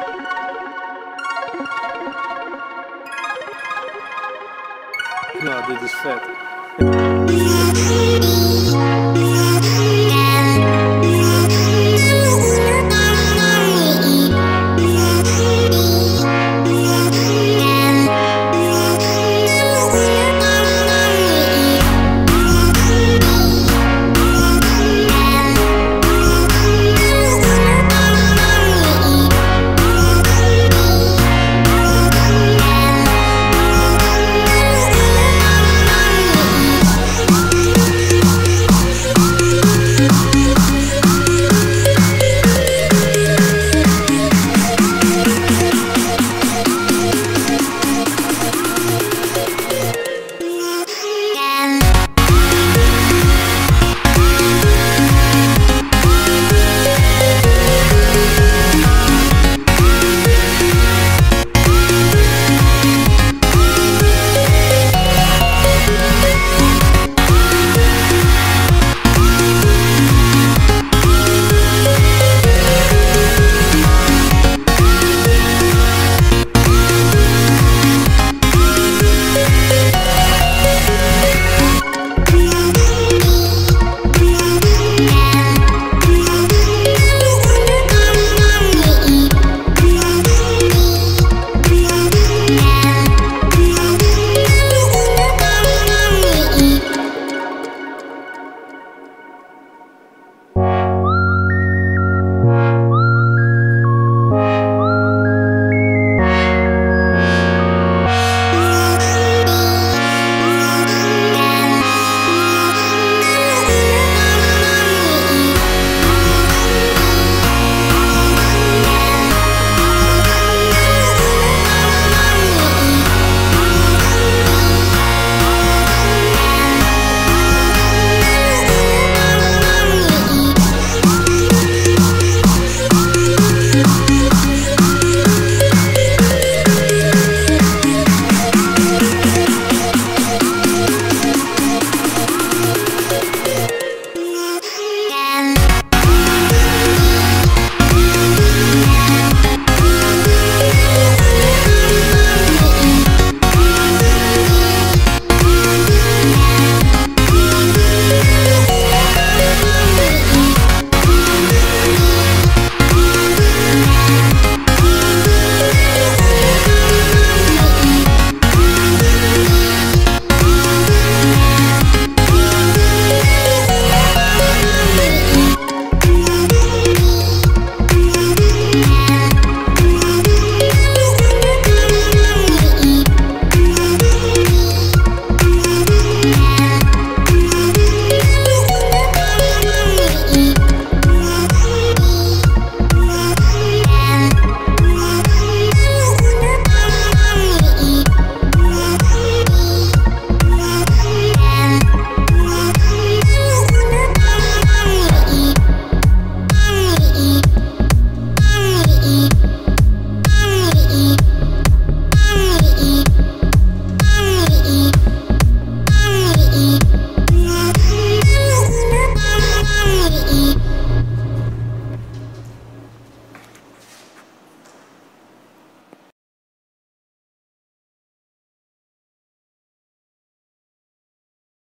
No, I did this fat.